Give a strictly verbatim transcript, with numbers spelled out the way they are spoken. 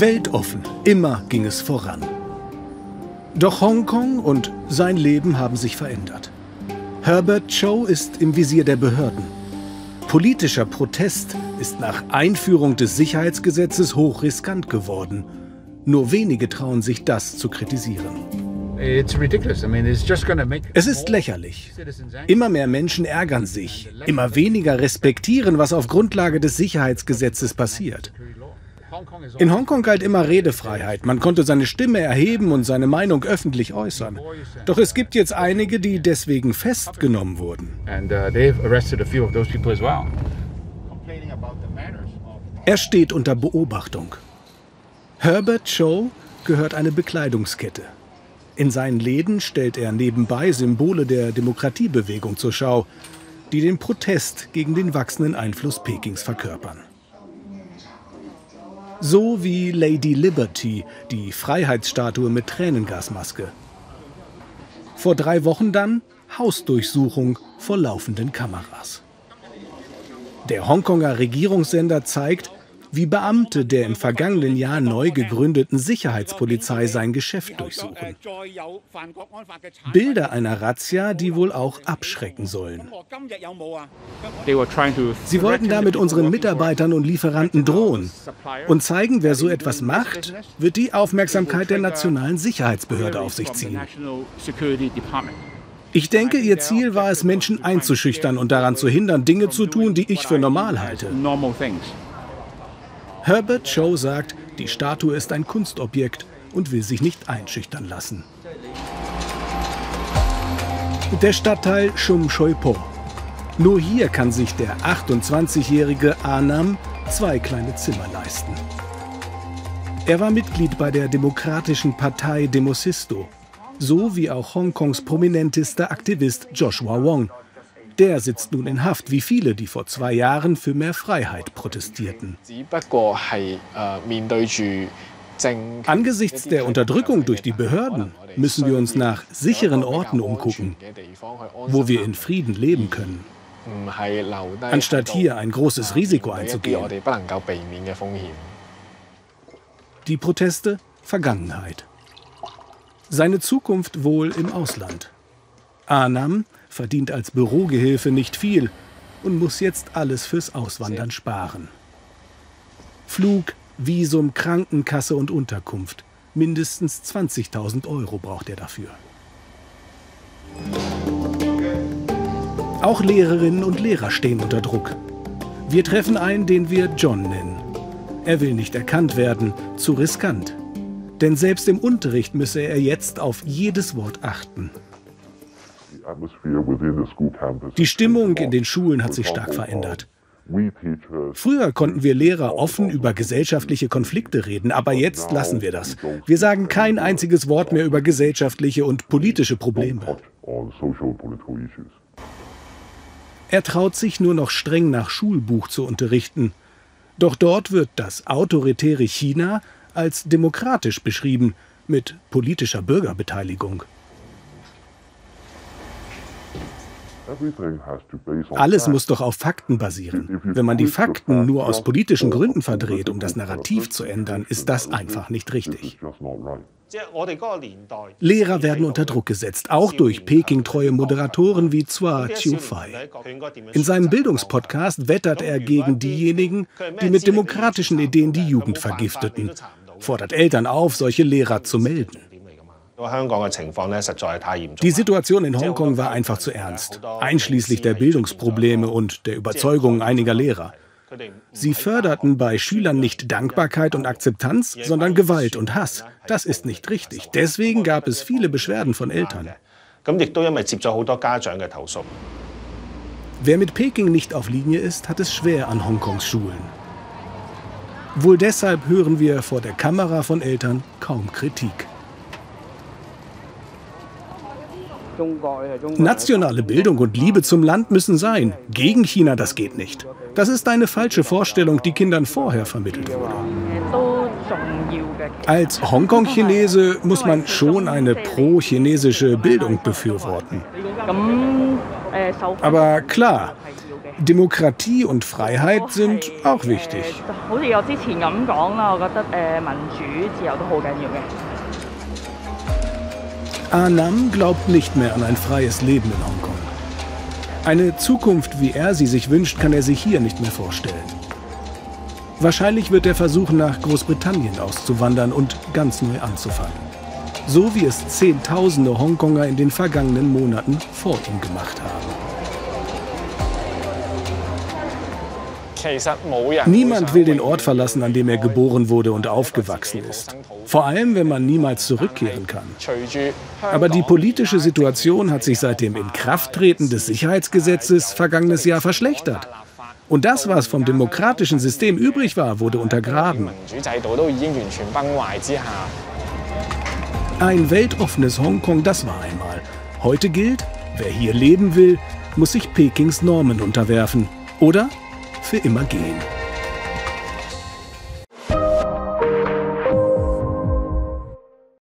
Weltoffen, immer ging es voran. Doch Hongkong und sein Leben haben sich verändert. Herbert Chow ist im Visier der Behörden. Politischer Protest ist nach Einführung des Sicherheitsgesetzes hochriskant geworden. Nur wenige trauen sich, das zu kritisieren. Es ist lächerlich. Immer mehr Menschen ärgern sich, immer weniger respektieren, was auf Grundlage des Sicherheitsgesetzes passiert. In Hongkong galt immer Redefreiheit. Man konnte seine Stimme erheben und seine Meinung öffentlich äußern. Doch es gibt jetzt einige, die deswegen festgenommen wurden. Er steht unter Beobachtung. Herbert Chow gehört eine Bekleidungskette. In seinen Läden stellt er nebenbei Symbole der Demokratiebewegung zur Schau, die den Protest gegen den wachsenden Einfluss Pekings verkörpern. So wie Lady Liberty, die Freiheitsstatue mit Tränengasmaske. Vor drei Wochen dann Hausdurchsuchung vor laufenden Kameras. Der Hongkonger Regierungssender zeigt, wie Beamte der im vergangenen Jahr neu gegründeten Sicherheitspolizei sein Geschäft durchsuchen. Bilder einer Razzia, die wohl auch abschrecken sollen. Sie wollten damit unseren Mitarbeitern und Lieferanten drohen und zeigen, wer so etwas macht, wird die Aufmerksamkeit der nationalen Sicherheitsbehörde auf sich ziehen. Ich denke, ihr Ziel war es, Menschen einzuschüchtern und daran zu hindern, Dinge zu tun, die ich für normal halte. Herbert Chow sagt, die Statue ist ein Kunstobjekt und will sich nicht einschüchtern lassen. Der Stadtteil Sham Shui Po. Nur hier kann sich der achtundzwanzigjährige Anam zwei kleine Zimmer leisten. Er war Mitglied bei der Demokratischen Partei Demosisto, so wie auch Hongkongs prominentester Aktivist Joshua Wong. Der sitzt nun in Haft, wie viele, die vor zwei Jahren für mehr Freiheit protestierten. Angesichts der Unterdrückung durch die Behörden müssen wir uns nach sicheren Orten umgucken, wo wir in Frieden leben können, anstatt hier ein großes Risiko einzugehen. Die Proteste, Vergangenheit. Seine Zukunft wohl im Ausland. Anam verdient als Bürogehilfe nicht viel und muss jetzt alles fürs Auswandern sparen. Flug, Visum, Krankenkasse und Unterkunft. Mindestens zwanzigtausend Euro braucht er dafür. Auch Lehrerinnen und Lehrer stehen unter Druck. Wir treffen einen, den wir John nennen. Er will nicht erkannt werden, zu riskant. Denn selbst im Unterricht müsse er jetzt auf jedes Wort achten. Die Stimmung in den Schulen hat sich stark verändert. Früher konnten wir Lehrer offen über gesellschaftliche Konflikte reden, aber jetzt lassen wir das. Wir sagen kein einziges Wort mehr über gesellschaftliche und politische Probleme. Er traut sich nur noch streng nach Schulbuch zu unterrichten. Doch dort wird das autoritäre China als demokratisch beschrieben, mit politischer Bürgerbeteiligung. Alles muss doch auf Fakten basieren. Wenn man die Fakten nur aus politischen Gründen verdreht, um das Narrativ zu ändern, ist das einfach nicht richtig. Lehrer werden unter Druck gesetzt, auch durch Peking-treue Moderatoren wie Zuo Zhiyue. In seinem Bildungspodcast wettert er gegen diejenigen, die mit demokratischen Ideen die Jugend vergifteten, fordert Eltern auf, solche Lehrer zu melden. Die Situation in Hongkong war einfach zu ernst, einschließlich der Bildungsprobleme und der Überzeugungen einiger Lehrer. Sie förderten bei Schülern nicht Dankbarkeit und Akzeptanz, sondern Gewalt und Hass. Das ist nicht richtig. Deswegen gab es viele Beschwerden von Eltern. Wer mit Peking nicht auf Linie ist, hat es schwer an Hongkongs Schulen. Wohl deshalb hören wir vor der Kamera von Eltern kaum Kritik. Nationale Bildung und Liebe zum Land müssen sein. Gegen China, das geht nicht. Das ist eine falsche Vorstellung, die Kindern vorher vermittelt wurde. Als Hongkong-Chinese muss man schon eine pro-chinesische Bildung befürworten. Aber klar, Demokratie und Freiheit sind auch wichtig. A Nam glaubt nicht mehr an ein freies Leben in Hongkong. Eine Zukunft, wie er sie sich wünscht, kann er sich hier nicht mehr vorstellen. Wahrscheinlich wird er versuchen, nach Großbritannien auszuwandern und ganz neu anzufangen. So wie es Zehntausende Hongkonger in den vergangenen Monaten vor ihm gemacht haben. Niemand will den Ort verlassen, an dem er geboren wurde und aufgewachsen ist. Vor allem, wenn man niemals zurückkehren kann. Aber die politische Situation hat sich seit dem Inkrafttreten des Sicherheitsgesetzes vergangenes Jahr verschlechtert. Und das, was vom demokratischen System übrig war, wurde untergraben. Ein weltoffenes Hongkong, das war einmal. Heute gilt, wer hier leben will, muss sich Pekings Normen unterwerfen. Oder? Für immer gehen.